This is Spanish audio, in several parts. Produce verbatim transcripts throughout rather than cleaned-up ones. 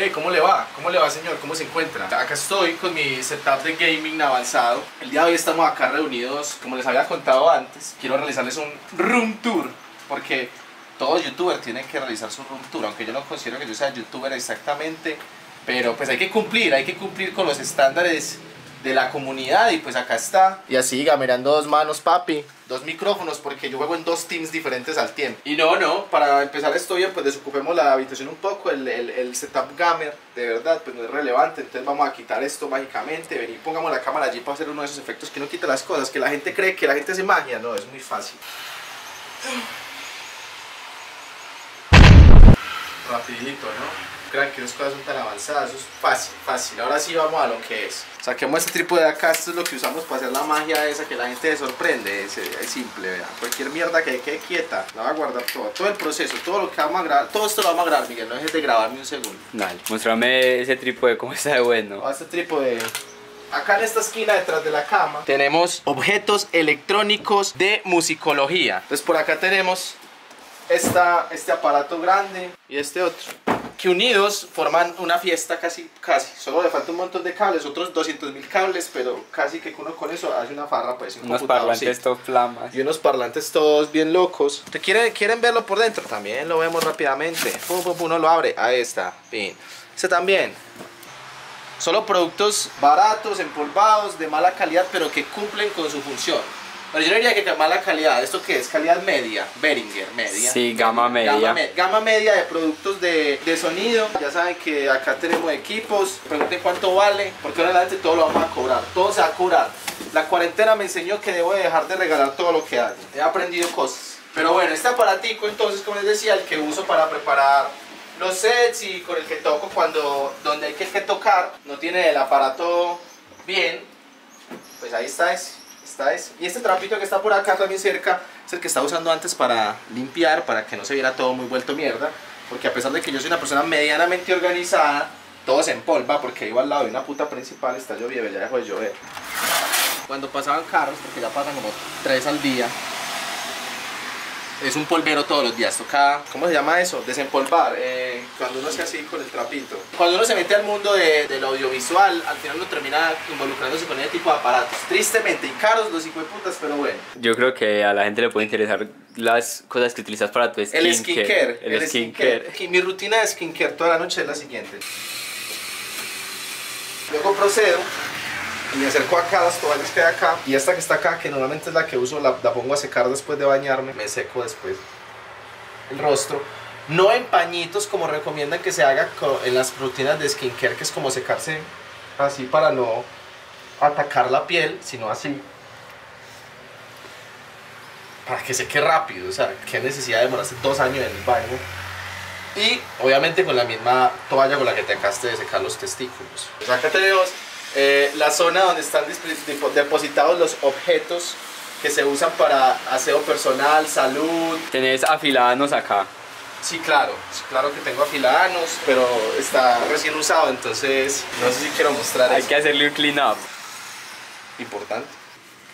Eh, ¿cómo le va? ¿Cómo le va, señor? ¿Cómo se encuentra? Acá estoy con mi setup de gaming avanzado. El día de hoy estamos acá reunidos, como les había contado antes. Quiero realizarles un room tour, porque todo youtuber tiene que realizar su room tour, aunque yo no considero que yo sea youtuber exactamente, pero pues hay que cumplir, hay que cumplir con los estándares de la comunidad y pues acá está. Y así, gamerando dos manos, papi. Dos micrófonos, porque yo juego en dos teams diferentes al tiempo. Y no, no, para empezar esto bien, pues desocupemos la habitación un poco. El, el, el setup gamer, de verdad, pues no es relevante. Entonces vamos a quitar esto mágicamente. Vení, pongamos la cámara allí para hacer uno de esos efectos que no quita las cosas, que la gente cree que la gente hace magia. No, es muy fácil. Rapidito, ¿no? Crean que las cosas son tan avanzadas, eso es fácil, fácil. Ahora sí vamos a lo que es. Saquemos este trípode de acá, esto es lo que usamos para hacer la magia esa que la gente se sorprende. Es, es simple, vean. Cualquier mierda que quede quieta, la va a guardar toda. Todo el proceso, todo lo que vamos a grabar, todo esto lo vamos a grabar, Miguel, no dejes de grabar ni un segundo. Dale, muéstrame ese trípode, cómo está de bueno. Ah, este trípode. Acá en esta esquina, detrás de la cama, tenemos objetos electrónicos de musicología. Entonces por acá tenemos esta, este aparato grande y este otro, que unidos forman una fiesta casi, casi. Solo le falta un montón de cables, otros doscientos mil cables, pero casi que uno con eso hace una farra, pues. Un unos parlantes sí, todos flamas. Y unos parlantes todos bien locos. ¿Te quieren, quieren verlo por dentro? También lo vemos rápidamente. Pum, pum, pum, uno lo abre. Ahí está. Bien. Este también. Solo productos baratos, empolvados, de mala calidad, pero que cumplen con su función. Pero yo no diría que mala calidad, ¿esto qué es? Calidad media, Behringer, media. Sí, gama media. Gama, me gama media de productos de, de sonido. Ya saben que acá tenemos equipos, pregunten cuánto vale, porque ahora adelante todo lo vamos a cobrar, todo se va a cobrar. La cuarentena me enseñó que debo de dejar de regalar todo lo que hago, he aprendido cosas. Pero bueno, este aparatico entonces, como les decía, el que uso para preparar los sets y con el que toco cuando, donde hay que, que tocar, no tiene el aparato bien, pues ahí está ese. Está ese. Y este trapito que está por acá también cerca es el que estaba usando antes para limpiar, para que no se viera todo muy vuelto mierda, porque a pesar de que yo soy una persona medianamente organizada, todo se empolva porque iba al lado de una puta principal, está lloviendo, ya dejó de llover. Cuando pasaban carros, porque ya pasan como tres al día, es un polvero todos los días, toca, ¿cómo se llama eso? Desempolvar, eh, cuando uno hace así con el trapito. Cuando uno se mete al mundo de, del audiovisual, al final uno termina involucrándose con ese tipo de aparatos. Tristemente, y caros los hijueputas, pero bueno. Yo creo que a la gente le puede interesar las cosas que utilizas para tu skincare. El skincare. El, el skincare. Skincare. Mi rutina de skincare toda la noche es la siguiente. Luego procedo y me acerco acá a las toallas que hay acá, y esta que está acá, que normalmente es la que uso, la, la pongo a secar después de bañarme, me seco después el rostro, no en pañitos como recomiendan que se haga en las rutinas de skincare, que es como secarse así para no atacar la piel, sino así para que seque rápido. O sea, qué necesidad de demorarse dos años en el baño. Y obviamente con la misma toalla con la que te acabaste de secar los testículos. Pues acá tenemos Eh, la zona donde están depositados los objetos que se usan para aseo personal, salud. ¿Tenés afilanos acá? Sí, claro, sí, claro que tengo afilanos, pero está recién usado, entonces no sé si quiero mostrar. Hay eso. Que hacerle un clean up. Importante.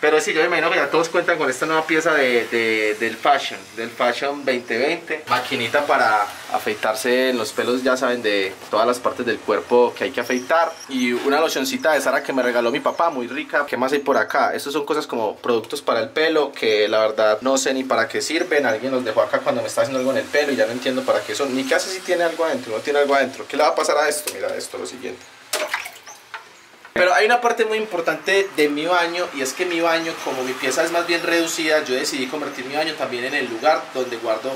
Pero sí, yo me imagino que ya todos cuentan con esta nueva pieza de, de, del Fashion, del Fashion veinte veinte. Maquinita para afeitarse en los pelos, ya saben, de todas las partes del cuerpo que hay que afeitar. Y una locioncita de Sara que me regaló mi papá, muy rica. ¿Qué más hay por acá? Estos son cosas como productos para el pelo, que la verdad no sé ni para qué sirven. Alguien los dejó acá cuando me estaba haciendo algo en el pelo y ya no entiendo para qué son. Ni qué hace si tiene algo adentro, no tiene algo adentro. ¿Qué le va a pasar a esto? Mira esto, lo siguiente. Pero hay una parte muy importante de mi baño, y es que mi baño, como mi pieza es más bien reducida, yo decidí convertir mi baño también en el lugar donde guardo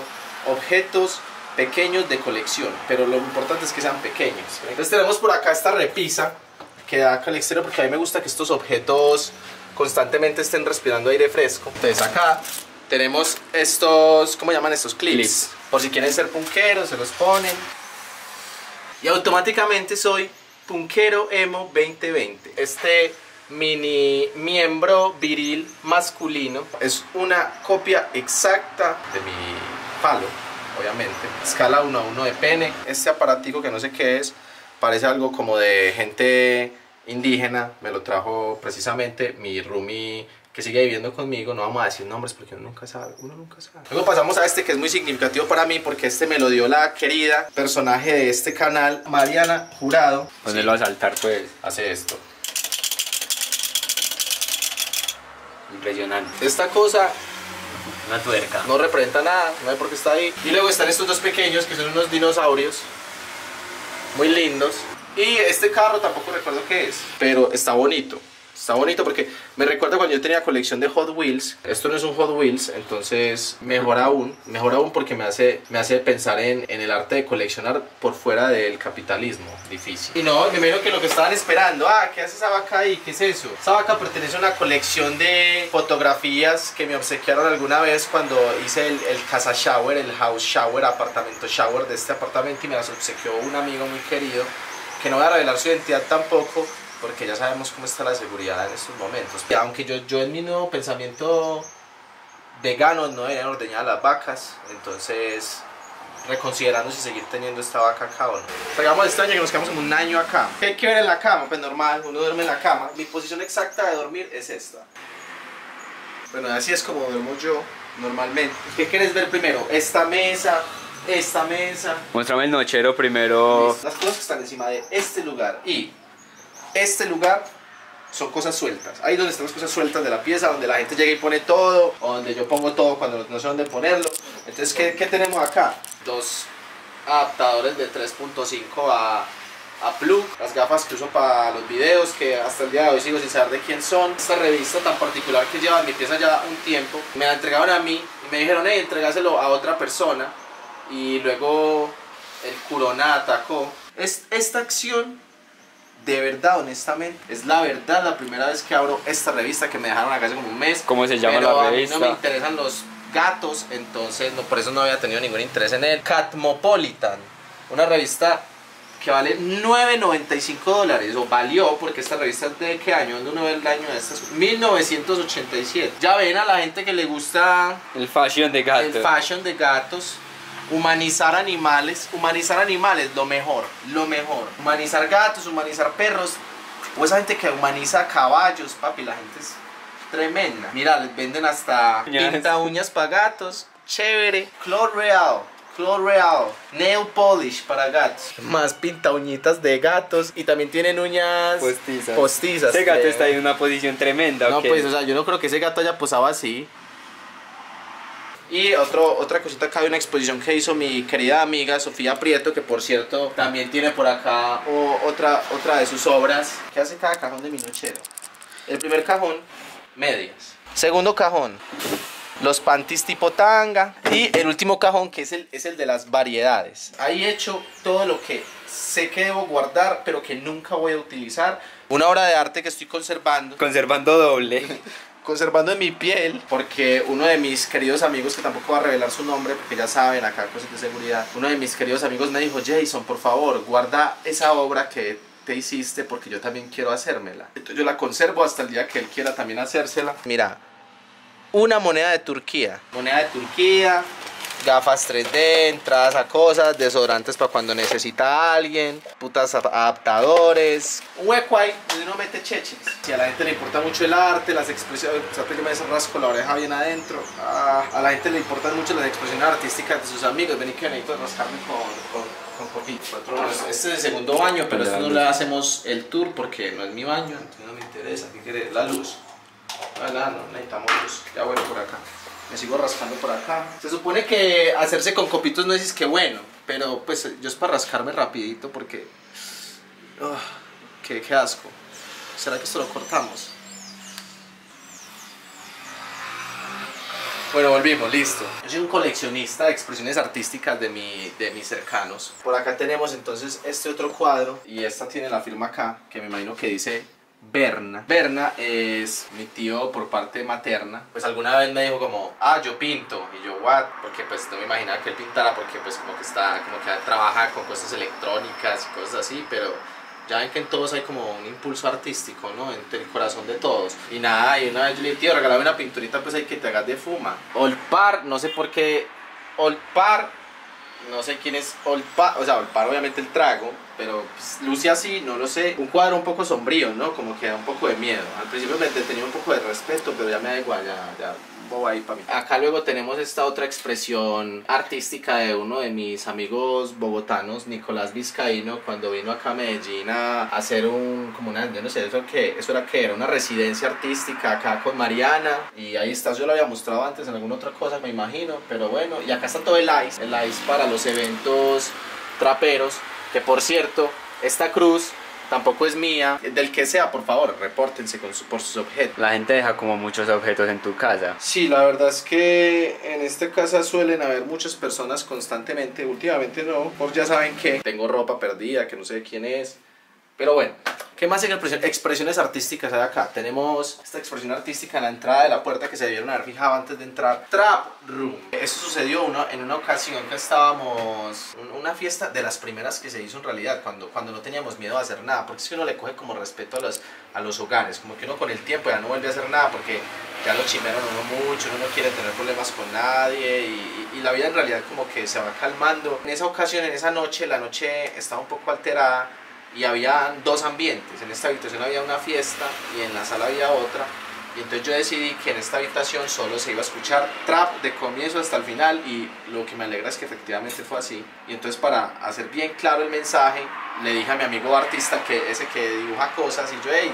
objetos pequeños de colección, pero lo importante es que sean pequeños. Entonces tenemos por acá esta repisa que da acá al exterior, porque a mí me gusta que estos objetos constantemente estén respirando aire fresco. Entonces acá tenemos estos, ¿cómo llaman estos? Clips, Clips. Por si quieren ser punqueros, se los ponen. Y automáticamente soy Punquero Emo veinte veinte. Este mini miembro viril masculino es una copia exacta de mi palo, obviamente. Escala uno a uno de pene. Este aparatico que no sé qué es, parece algo como de gente indígena. Me lo trajo precisamente mi Rumi que sigue viviendo conmigo, no vamos a decir nombres porque uno nunca sabe, uno nunca sabe. Luego pasamos a este que es muy significativo para mí porque este me lo dio la querida personaje de este canal, Mariana Jurado. Ponerlo sí. A saltar pues, hace esto. Impresionante. Esta cosa... una tuerca. No representa nada, no hay por qué está ahí. Y luego están estos dos pequeños que son unos dinosaurios muy lindos. Y este carro tampoco recuerdo qué es, pero está bonito. Está bonito porque me recuerda cuando yo tenía colección de Hot Wheels. Esto no es un Hot Wheels, entonces mejor aún. Mejor aún porque me hace, me hace pensar en, en el arte de coleccionar por fuera del capitalismo. Difícil. Y no, me imagino que lo que estaban esperando. Ah, ¿qué hace esa vaca ahí? ¿Qué es eso? Esa vaca pertenece a una colección de fotografías que me obsequiaron alguna vez cuando hice el, el casa shower, el house shower, apartamento shower de este apartamento. Y me las obsequió un amigo muy querido que no voy a revelar su identidad tampoco, porque ya sabemos cómo está la seguridad en estos momentos. Aunque yo, yo en mi nuevo pensamiento vegano no deberían ordeñar las vacas, entonces reconsiderando si seguir teniendo esta vaca acá o no. Hagamos extraño que nos quedamos en un año acá. ¿Qué hay que ver en la cama? Pues normal, uno duerme en la cama. Mi posición exacta de dormir es esta. Bueno, así es como duermo yo normalmente. ¿Qué quieres ver primero? Esta mesa... esta mesa. Muéstrame el nochero primero. Las cosas que están encima de este lugar y este lugar son cosas sueltas. Ahí donde están las cosas sueltas de la pieza, donde la gente llega y pone todo, o donde yo pongo todo cuando no sé dónde ponerlo. Entonces, ¿qué, qué tenemos acá? Dos adaptadores de tres punto cinco a, a plug, las gafas que uso para los videos, que hasta el día de hoy sigo sin saber de quién son. Esta revista tan particular que lleva en mi pieza ya un tiempo, me la entregaron a mí y me dijeron, hey, entregáselo a otra persona. Y luego el Corona atacó. Es, esta acción, de verdad, honestamente, es la verdad la primera vez que abro esta revista que me dejaron acá hace como un mes. ¿Cómo se llama pero la revista? A mí no me interesan los gatos, entonces no, por eso no había tenido ningún interés en él. Catmopolitan, una revista que vale nueve noventa y cinco dólares, o valió, porque esta revista es de qué año, ¿dónde uno ve el año de estas? mil novecientos ochenta y siete. Ya ven a la gente que le gusta el fashion de gatos. El fashion de gatos. Humanizar animales, humanizar animales, lo mejor, lo mejor. Humanizar gatos, humanizar perros, o esa gente que humaniza caballos, papi, la gente es tremenda. Mira, les venden hasta pinta uñas para gatos, chévere. Cloreal, Cloreal, nail polish para gatos. Más pinta uñitas de gatos y también tienen uñas postizas. postizas Ese gato de... está en una posición tremenda. No, okay. Pues, o sea, yo no creo que ese gato haya posado así. Y otro, otra cosita acá de una exposición que hizo mi querida amiga Sofía Prieto, que por cierto también tiene por acá o, otra, otra de sus obras. ¿Qué hace cada cajón de mi nochero? El primer cajón, medias. Segundo cajón, los panties tipo tanga. Y el último cajón, que es el, es el de las variedades. Ahí he hecho todo lo que sé que debo guardar, pero que nunca voy a utilizar. Una obra de arte que estoy conservando. Conservando doble. Conservando en mi piel, porque uno de mis queridos amigos, que tampoco va a revelar su nombre porque ya saben acá cosas de seguridad, uno de mis queridos amigos me dijo, Jason, por favor guarda esa obra que te hiciste porque yo también quiero hacérmela. Entonces yo la conservo hasta el día que él quiera también hacérsela. Mira, una moneda de Turquía, moneda de Turquía, gafas tres D, entradas a cosas, desodorantes para cuando necesita a alguien, putas adaptadores, hueco ahí, uno mete cheches. Si a la gente le importa mucho el arte, las expresiones, fíjate que me rasco la oreja bien adentro. Ah, a la gente le importan mucho las expresiones artísticas de sus amigos. Vení que necesito rascarme con, con, con poquito. Este es el segundo baño, pero esto no le hacemos el tour porque no es mi baño, entonces no me interesa. ¿Qué querés? La luz. No, no, no necesitamos luz. Ya vuelvo por acá. Me sigo rascando por acá. Se supone que hacerse con copitos no es que bueno, pero pues yo es para rascarme rapidito porque... Oh, qué, qué asco. ¿Será que esto lo cortamos? Bueno, volvimos, listo. Yo soy un coleccionista de expresiones artísticas de, mi, de mis cercanos. Por acá tenemos entonces este otro cuadro y esta tiene la firma acá, que me imagino que dice... Berna. Berna es mi tío por parte materna. Pues alguna vez me dijo como, ah, yo pinto. Y yo, what? Porque pues no me imaginaba que él pintara, porque pues como que está, como que trabaja con cosas electrónicas y cosas así. Pero ya ven que en todos hay como un impulso artístico, ¿no? En el corazón de todos. Y nada, y una vez yo le dije, tío, regálame una pinturita, pues hay que te hagas de fuma. Olpar, no sé por qué Olpar, no sé quién es Olpar. O sea, Olpar obviamente el trago, pero pues, luce así, no lo sé. Un cuadro un poco sombrío, ¿no? Como que da un poco de miedo. Al principio me tenía un poco de respeto, pero ya me da igual, ya... ya. Ahí para mí. Acá luego tenemos esta otra expresión artística de uno de mis amigos bogotanos, Nicolás Vizcaíno, cuando vino acá a Medellín a hacer un, como una, yo no sé, eso que eso era que era una residencia artística acá con Mariana, y ahí está, yo lo había mostrado antes en alguna otra cosa, me imagino, pero bueno, y acá está todo el ice, el ice para los eventos traperos, que por cierto, esta cruz tampoco es mía. Del que sea, por favor, repórtense con su, por sus objetos. La gente deja como muchos objetos en tu casa. Sí, la verdad es que en esta casa suelen haber muchas personas constantemente. Últimamente no, por ya saben que tengo ropa perdida, que no sé quién es. Pero bueno, ¿qué más expresiones artísticas hay acá? Tenemos esta expresión artística en la entrada de la puerta que se debieron haber fijado antes de entrar. Trap Room. Eso sucedió una, en una ocasión que estábamos en una fiesta de las primeras que se hizo en realidad, cuando, cuando no teníamos miedo a hacer nada, porque es que uno le coge como respeto a los, a los hogares, como que uno con el tiempo ya no vuelve a hacer nada porque ya lo chimearon uno mucho, uno no quiere tener problemas con nadie y, y, y la vida en realidad como que se va calmando. En esa ocasión, en esa noche, la noche estaba un poco alterada, y había dos ambientes. En esta habitación había una fiesta y en la sala había otra, y entonces yo decidí que en esta habitación solo se iba a escuchar trap de comienzo hasta el final, y lo que me alegra es que efectivamente fue así. Y entonces, para hacer bien claro el mensaje, le dije a mi amigo artista, que ese que dibuja cosas, y yo, hey,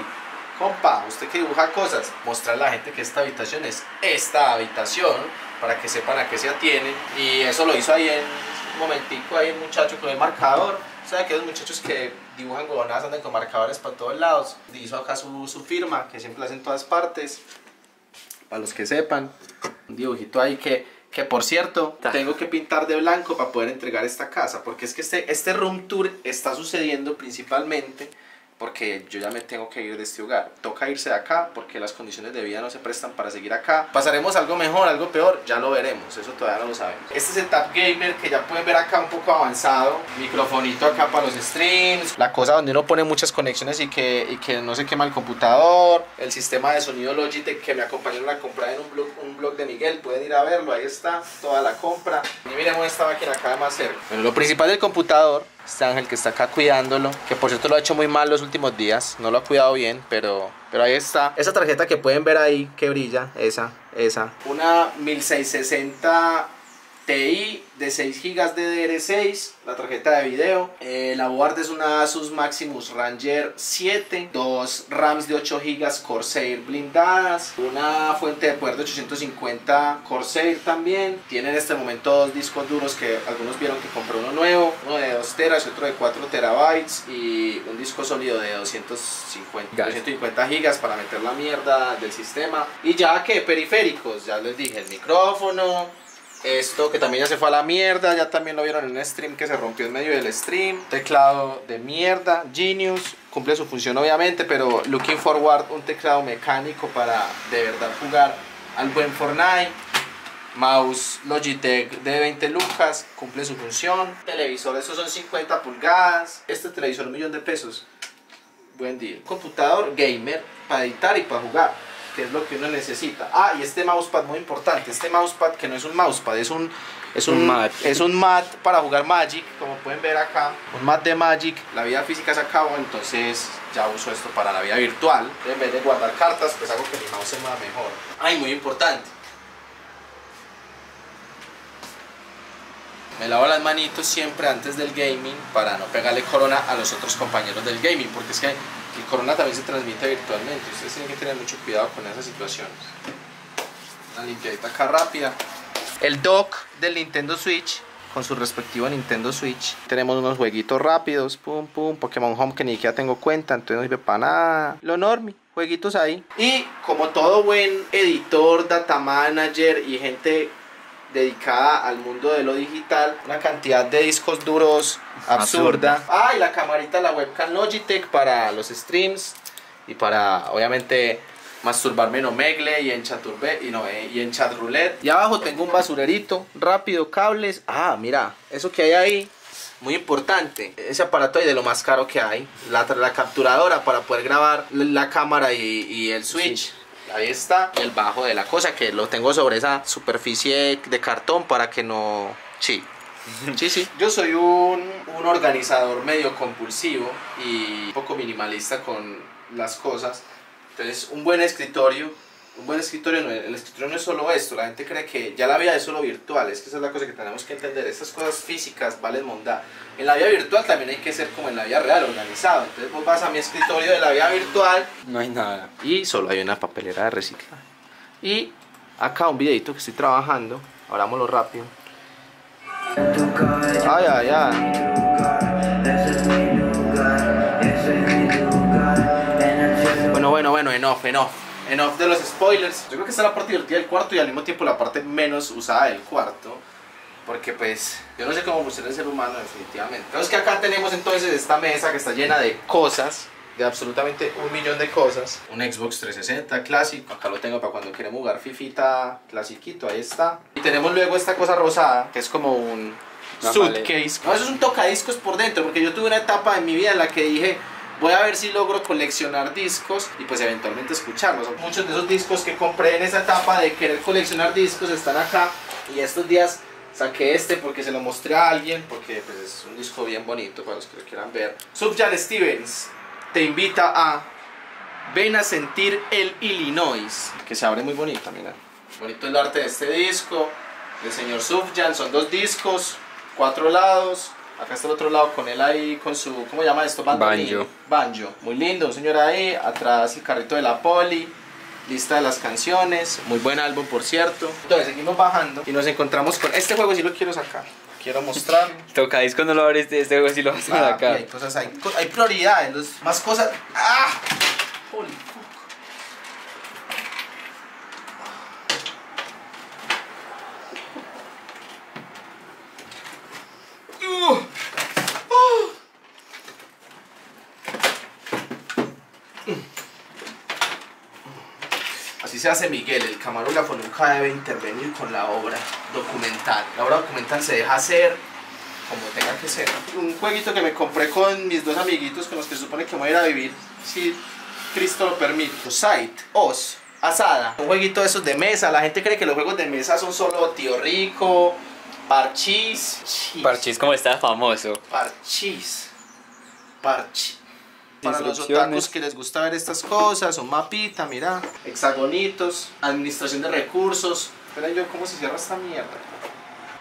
compa, usted que dibuja cosas, mostrarle a la gente que esta habitación es esta habitación, para que sepan a qué se atienen. Y eso lo hizo ahí en un momentico, ahí un muchacho con el marcador. O sea, aquellos muchachos que dibujan gobernadas andan con marcadores para todos lados. Hizo acá su, su firma, que siempre la hacen en todas partes, para los que sepan. Un dibujito ahí que, que por cierto, tengo que pintar de blanco para poder entregar esta casa. Porque es que este, este room tour está sucediendo principalmente porque yo ya me tengo que ir de este hogar. Toca irse de acá porque las condiciones de vida no se prestan para seguir acá. Pasaremos algo mejor, algo peor, ya lo veremos, eso todavía no lo sabemos. Este es el setup gamer que ya pueden ver acá un poco avanzado. Microfonito acá para los streams. La cosa donde uno pone muchas conexiones y que, y que no se quema el computador. El sistema de sonido Logitech que me acompañó en la compra en un blog, un blog de Miguel. Pueden ir a verlo, ahí está toda la compra. Y miremos esta máquina acá de más cerca. Bueno, lo principal del computador, este Ángel que está acá cuidándolo, que por cierto lo ha hecho muy mal los últimos días, no lo ha cuidado bien, pero, pero ahí está. Esa tarjeta que pueden ver ahí, que brilla, esa, esa. Una mil seiscientos sesenta Ti de seis gigas de D D R seis, la tarjeta de video. Eh, la board es una Asus Maximus Ranger siete, dos RAMs de ocho gigas Corsair blindadas, una fuente de poder de ochocientos cincuenta Corsair también. Tiene en este momento dos discos duros que algunos vieron que compré uno nuevo, uno de dos teras y otro de cuatro terabytes, y un disco sólido de doscientos cincuenta gigas para meter la mierda del sistema. Y ya que periféricos, ya les dije, el micrófono. Esto que también ya se fue a la mierda, ya también lo vieron en un stream que se rompió en medio del stream. Teclado de mierda, Genius, cumple su función obviamente, pero looking forward, un teclado mecánico para de verdad jugar al buen Fortnite. Mouse Logitech de veinte lucas, cumple su función. Televisor, estos son cincuenta pulgadas, este televisor un millón de pesos, buen deal. Computador gamer para editar y para jugar, que es lo que uno necesita. Ah, y este mousepad muy importante, este mousepad que no es un mousepad, es un es un, un mat. Es un mat para jugar Magic, como pueden ver acá, un mat de Magic. La vida física se acabó, entonces ya uso esto para la vida virtual. En vez de guardar cartas, pues hago que mi mouse se mueva mejor. Ay, muy importante. Me lavo las manitos siempre antes del gaming para no pegarle corona a los otros compañeros del gaming, porque es que el corona también se transmite virtualmente. Ustedes tienen que tener mucho cuidado con esas situaciones. Una limpiadita acá rápida. El dock del Nintendo Switch con su respectivo Nintendo Switch. Tenemos unos jueguitos rápidos, pum pum, Pokémon Home que ni siquiera tengo cuenta, entonces no sirve para nada. Lo enorme, jueguitos ahí. Y como todo buen editor, data manager y gente dedicada al mundo de lo digital, una cantidad de discos duros absurda. Ah, y la camarita, la webcam Logitech para los streams y para obviamente masturbarme en Omegle y en Chaturbe y, no, eh, y en Chatroulette. Y abajo tengo un basurerito rápido, cables. Ah, mira, eso que hay ahí, muy importante. Ese aparato ahí de lo más caro que hay, la, la capturadora para poder grabar la cámara y, y el switch. Sí. Ahí está el bajo de la cosa, que lo tengo sobre esa superficie de cartón para que no... Sí, Sí, sí. Yo soy un, un organizador medio compulsivo y un poco minimalista con las cosas. Entonces, un buen escritorio, un buen escritorio, no, el escritorio no es solo esto. La gente cree que ya la vida es solo virtual, es que esa es la cosa que tenemos que entender. Estas cosas físicas valen mondá. En la vida virtual también hay que ser como en la vida real, organizado. Entonces vos vas a mi escritorio de la vida virtual, no hay nada. Y solo hay una papelera de reciclaje. Y acá un videito que estoy trabajando, hablámoslo rápido. Ay, ay, ay. Bueno, bueno, bueno, enough, enough. Enough de los spoilers. Yo creo que esta es la parte divertida del cuarto y al mismo tiempo la parte menos usada del cuarto. Porque pues, yo no sé cómo funciona el ser humano definitivamente. Pero es que acá tenemos entonces esta mesa que está llena de cosas, de absolutamente un millón de cosas. Un Xbox trescientos sesenta clásico, acá lo tengo para cuando quiera jugar fifita clasiquito, ahí está. Y tenemos luego esta cosa rosada, que es como un suitcase. No, eso es un tocadiscos por dentro, porque yo tuve una etapa en mi vida en la que dije, voy a ver si logro coleccionar discos y pues eventualmente escucharlos. Muchos de esos discos que compré en esa etapa de querer coleccionar discos están acá. Y estos días saqué este porque se lo mostré a alguien, porque pues, es un disco bien bonito para los que lo quieran ver. Sufjan Stevens te invita a Ven a sentir el Illinois, que se abre muy bonito, mira. Bonito el arte de este disco del señor Sufjan, son dos discos, cuatro lados. Acá está el otro lado con él ahí, con su, ¿cómo llama esto? Banjo. Banjo, muy lindo, un señor ahí, atrás el carrito de la Poli, lista de las canciones, muy buen álbum por cierto. Entonces seguimos bajando y nos encontramos con, este juego sí lo quiero sacar, quiero mostrar. Tocáis cuando lo abres este juego sí lo vas a sacar. Ah, hay cosas, hay, hay prioridades, los, más cosas. ¡Ah! Holy fuck. Así se hace Miguel, el camarógrafo nunca debe intervenir con la obra documental. La obra documental se deja hacer como tenga que ser. Un jueguito que me compré con mis dos amiguitos con los que se supone que voy a ir a vivir, si Cristo lo permite. Sight, Os, Asada. Un jueguito de esos de mesa. La gente cree que los juegos de mesa son solo Tío Rico, Parchís. Parchís, Parchís como está famoso. Parchís. Parchís. Para los otakus que les gusta ver estas cosas, un mapita, mira, hexagonitos, administración de recursos. Espera yo, ¿cómo se cierra esta mierda?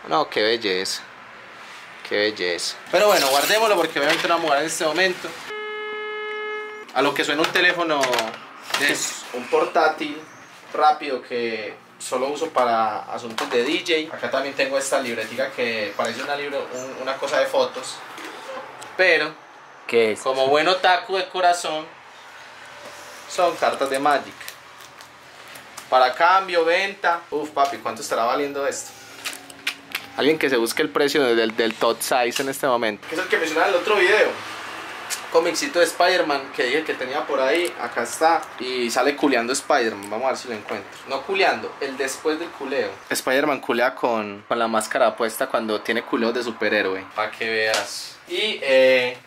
No, qué belleza, qué belleza. Pero bueno, guardémoslo porque obviamente no vamos a jugar en este momento. A lo que suena un teléfono, es un portátil rápido que solo uso para asuntos de D J. Acá también tengo esta libretica que parece una, libro, un, una cosa de fotos, pero... ¿Qué es? Como buen otaku de corazón, son cartas de Magic. Para cambio, venta. Uf, papi, ¿cuánto estará valiendo esto? Alguien que se busque el precio del, del top size en este momento. Es el que mencionaba en el otro video. Comicito de Spider-Man que dije que tenía por ahí. Acá está. Y sale culeando Spider-Man. Vamos a ver si lo encuentro. No culeando, el después del culeo. Spider-Man culea con, con la máscara puesta cuando tiene culeos de superhéroe. Para que veas. Y, eh...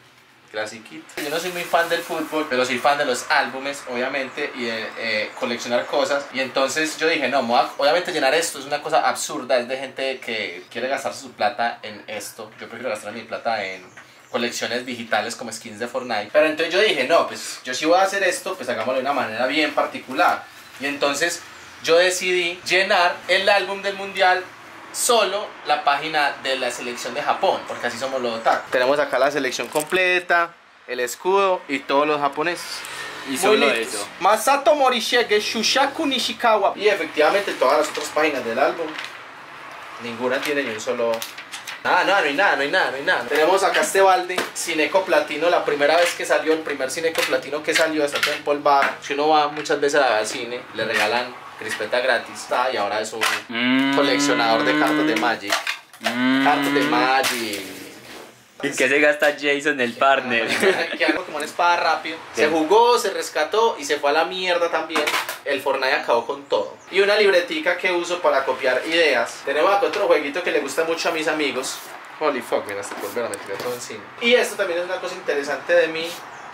clasiquito. Yo no soy muy fan del fútbol, pero soy fan de los álbumes, obviamente, y de eh, coleccionar cosas. Y entonces yo dije, no, moa, obviamente llenar esto es una cosa absurda, es de gente que quiere gastar su plata en esto. Yo prefiero gastar mi plata en colecciones digitales como skins de Fortnite. Pero entonces yo dije, no, pues yo sí voy a hacer esto, pues hagámoslo de una manera bien particular. Y entonces yo decidí llenar el álbum del mundial solo la página de la selección de Japón, porque así somos los otaku. Tenemos acá la selección completa, el escudo y todos los japoneses. Y muy solo listos. Eso. Masato Morishege, Shushaku Nishikawa. Y efectivamente todas las otras páginas del álbum, ninguna tiene ni un solo... Nada, nada, no hay nada, no hay nada, no hay nada. Tenemos acá este balde, Cineco Platino, la primera vez que salió, el primer Cineco Platino que salió, está todo empolvado. Si uno va muchas veces a ver cine, le regalan crispeta gratis, y ahora es un mm. coleccionador de cartas de Magic. Mm. Cartas de Magic. ¿Y qué se gasta Jason, el partner? Que hago como una espada rápido. ¿Qué? Se jugó, se rescató y se fue a la mierda también. El Fortnite acabó con todo. Y una libretica que uso para copiar ideas. Tenemos acá otro jueguito que le gusta mucho a mis amigos. Holy fuck, mira, hasta volver a meter todo encima. Y esto también es una cosa interesante de mí.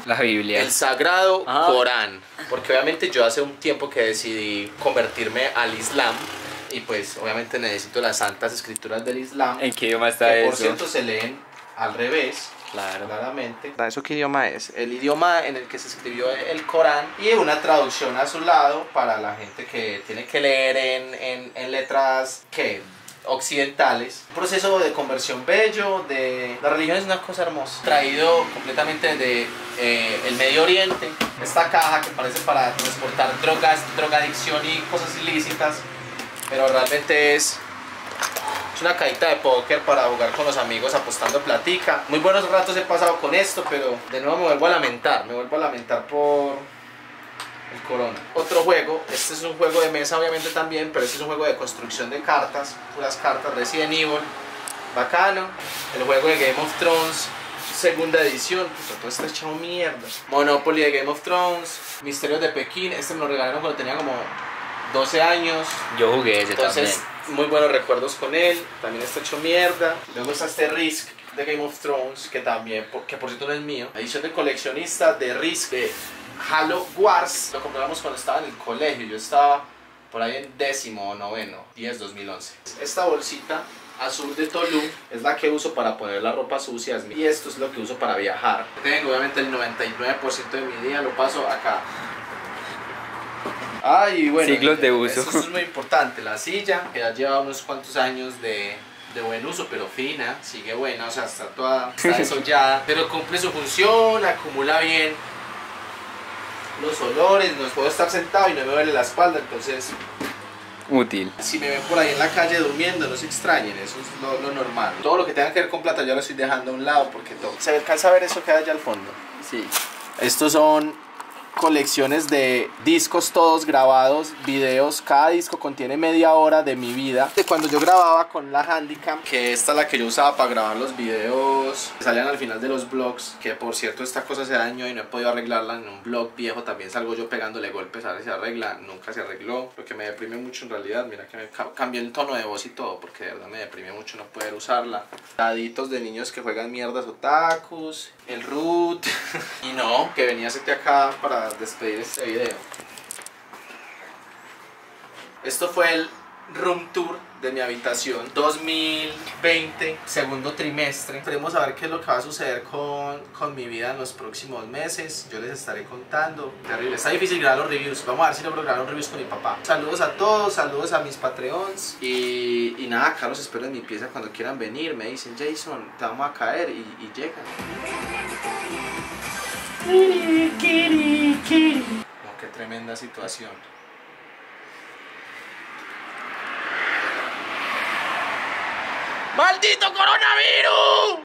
La Biblia. El sagrado ah. Corán. Porque obviamente yo hace un tiempo que decidí convertirme al Islam. y pues obviamente necesito las santas escrituras del Islam. ¿En qué idioma está eso? Por cierto, se leen al revés. Claro. Claramente. ¿Eso qué idioma es? El idioma en el que se escribió el Corán, y una traducción a su lado para la gente que tiene que leer en, en, en letras que occidentales. Un proceso de conversión bello, de... La religión es una cosa hermosa, traído completamente desde eh, el Medio Oriente. Esta caja que parece para transportar drogas, drogadicción y cosas ilícitas, pero realmente es... Es una cajita de póker para jugar con los amigos apostando platica. Muy buenos ratos he pasado con esto, pero de nuevo me vuelvo a lamentar. Me vuelvo a lamentar por el Corona. Otro juego, este es un juego de mesa obviamente también, pero este es un juego de construcción de cartas, puras cartas, Resident Evil, bacano. El juego de Game of Thrones, segunda edición, pues todo está echado mierda. Monopoly de Game of Thrones, Misterios de Pekín, este me lo regalaron cuando tenía como doce años. Yo jugué ese entonces, también. Muy buenos recuerdos con él, también está hecho mierda. Luego está este Risk de Game of Thrones, que también, que por cierto no es mío. Edición de coleccionista de Risk de Halo Wars. Lo compramos cuando estaba en el colegio, yo estaba por ahí en décimo o noveno, diez, dos mil once. Esta bolsita azul de Tolú es la que uso para poner la ropa sucia, y esto es lo que uso para viajar. Tengo obviamente el noventa y nueve por ciento de mi día, lo paso acá. Ay, bueno, siglos de uso. Eso es muy importante. La silla, que ya lleva unos cuantos años de, de buen uso, pero fina, sigue buena, o sea, está toda está desollada, pero cumple su función, acumula bien los olores, no puedo estar sentado y no me duele la espalda, entonces... Útil. Si me ven por ahí en la calle durmiendo, no se extrañen, eso es lo, lo normal. Todo lo que tenga que ver con plata yo lo estoy dejando a un lado porque todo... ¿Se alcanza a ver eso que hay allá al fondo? Sí. Estos son... colecciones de discos, todos grabados, videos. Cada disco contiene media hora de mi vida, de cuando yo grababa con la Handycam, que esta es la que yo usaba para grabar los videos que salían al final de los vlogs, que por cierto esta cosa se dañó y no he podido arreglarla. En un vlog viejo también salgo yo pegándole golpes a ver si se arregla, nunca se arregló, lo que me deprime mucho en realidad. Mira que me cambié el tono de voz y todo porque de verdad me deprime mucho no poder usarla. Daditos de niños que juegan mierdas otakus, el root y no, que venía a hacerte acá para despedir este video. Esto fue el room tour de mi habitación dos mil veinte, segundo trimestre. Queremos saber qué es lo que va a suceder con, con mi vida en los próximos meses. Yo les estaré contando. Terrible, está difícil grabar los reviews. Vamos a ver si logro grabar los reviews con mi papá. Saludos a todos, saludos a mis Patreons. Y, y nada, Carlos, espero en mi pieza cuando quieran venir. Me dicen, Jason, te vamos a caer, y, y llegan. Kiri, kiri, kiri. No, qué tremenda situación. ¡Maldito coronavirus!